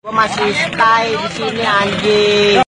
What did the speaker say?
Gua masih stay di sini anjing.